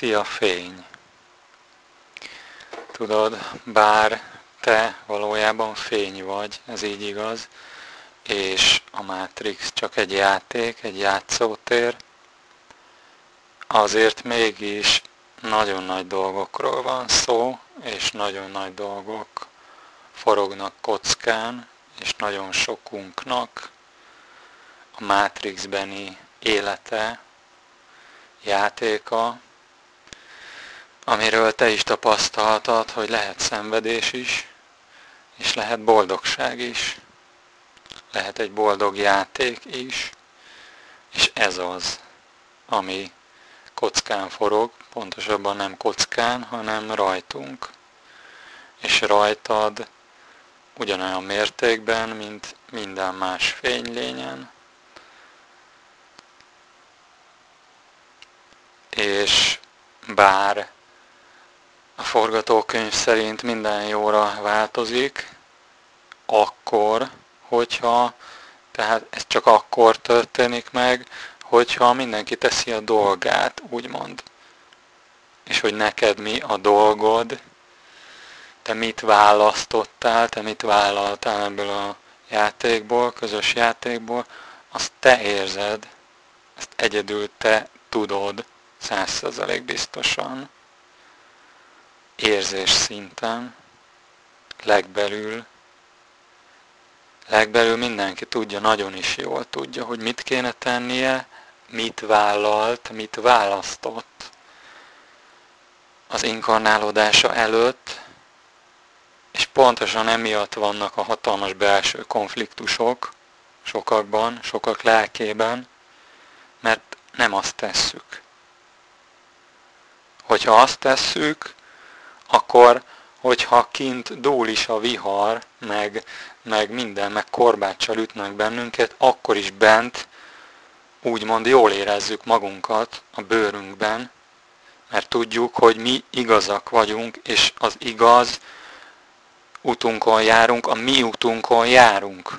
veszi a fény. Tudod, bár te valójában fény vagy, ez így igaz, és a Matrix csak egy játék, egy játszótér, azért mégis nagyon nagy dolgokról van szó, és nagyon nagy dolgok forognak kockán, és nagyon sokunknak a Matrixbeni élete, játéka, amiről te is tapasztaltad, hogy lehet szenvedés is, és lehet boldogság is, lehet egy boldog játék is, és ez az, ami kockán forog, pontosabban nem kockán, hanem rajtunk, és rajtad ugyanolyan mértékben, mint minden más fénylényen, és bár a forgatókönyv szerint minden jóra változik, akkor, hogyha, tehát ez csak akkor történik meg, hogyha mindenki teszi a dolgát, úgymond. És hogy neked mi a dolgod, te mit választottál, te mit vállaltál ebből a játékból, közös játékból, azt te érzed, ezt egyedül te tudod, 100% biztosan, érzés szinten, legbelül mindenki tudja, nagyon is jól tudja, hogy mit kéne tennie, mit vállalt, mit választott az inkarnálódása előtt, és pontosan emiatt vannak a hatalmas belső konfliktusok sokakban, sokak lelkében, mert nem azt tesszük. Hogyha azt tesszük, akkor, hogyha kint dúl is a vihar, meg minden, meg korbáccsal ütnek bennünket, akkor is bent úgymond jól érezzük magunkat a bőrünkben, mert tudjuk, hogy mi igazak vagyunk, és az igaz utunkon járunk, a mi utunkon járunk.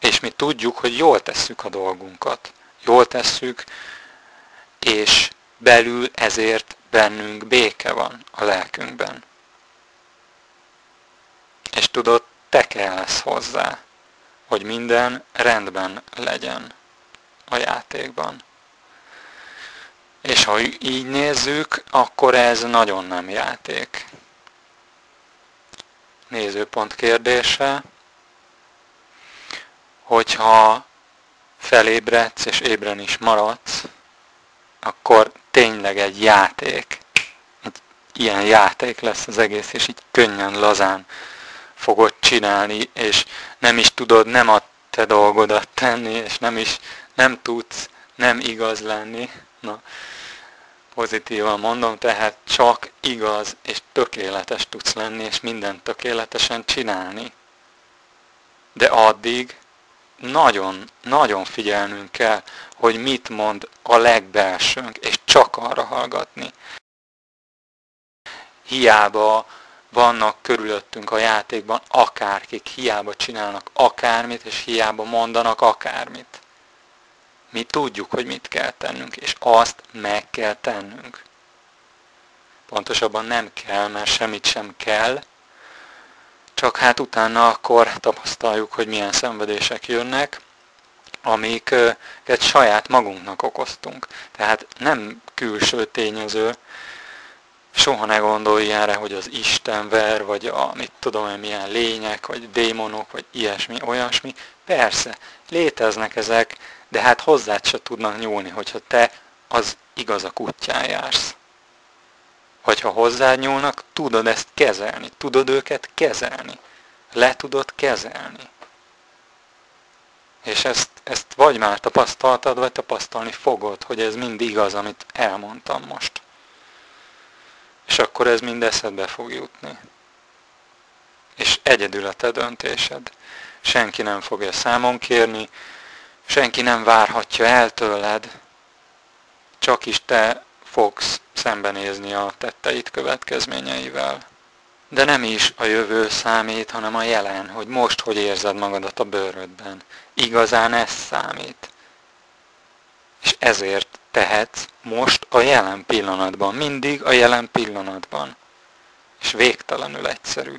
És mi tudjuk, hogy jól tesszük a dolgunkat. Jól tesszük, és belül ezért bennünk béke van a lelkünkben. És tudod, te kellesz hozzá, hogy minden rendben legyen a játékban. És ha így nézzük, akkor ez nagyon nem játék. Nézőpont kérdése, hogyha felébredsz és ébren is maradsz, akkor tényleg egy játék, egy ilyen játék lesz az egész, és így könnyen, lazán fogod csinálni, és nem is tudod nem a te dolgodat tenni, és nem tudsz nem igaz lenni. Na, pozitívan mondom, tehát csak igaz és tökéletes tudsz lenni, és mindent tökéletesen csinálni. De addig nagyon, nagyon figyelnünk kell, hogy mit mond a legbelsőnk, és csak arra hallgatni. Hiába vannak körülöttünk a játékban akárkik, hiába csinálnak akármit, és hiába mondanak akármit. Mi tudjuk, hogy mit kell tennünk, és azt meg kell tennünk. Pontosabban nem kell, mert semmit sem kell, csak hát utána akkor tapasztaljuk, hogy milyen szenvedések jönnek, amiket saját magunknak okoztunk. Tehát nem külső tényező, soha ne gondolj ilyenre, hogy az Isten ver, vagy a mit tudom én, milyen lények, vagy démonok, vagy ilyesmi, olyasmi. Persze, léteznek ezek, de hát hozzád se tudnak nyúlni, hogyha te az igazak útján jársz. Hogyha hozzád nyúlnak, tudod ezt kezelni, tudod őket kezelni, le tudod kezelni. És ezt vagy már tapasztaltad, vagy tapasztalni fogod, hogy ez mind igaz, amit elmondtam most. És akkor ez mind eszedbe fog jutni. És egyedül a te döntésed. Senki nem fogja számon kérni, senki nem várhatja el tőled, csak is te fogsz szembenézni a tetteid következményeivel. De nem is a jövő számít, hanem a jelen, hogy most hogy érzed magadat a bőrödben. Igazán ez számít. És ezért tehetsz most a jelen pillanatban, mindig a jelen pillanatban. És végtelenül egyszerű.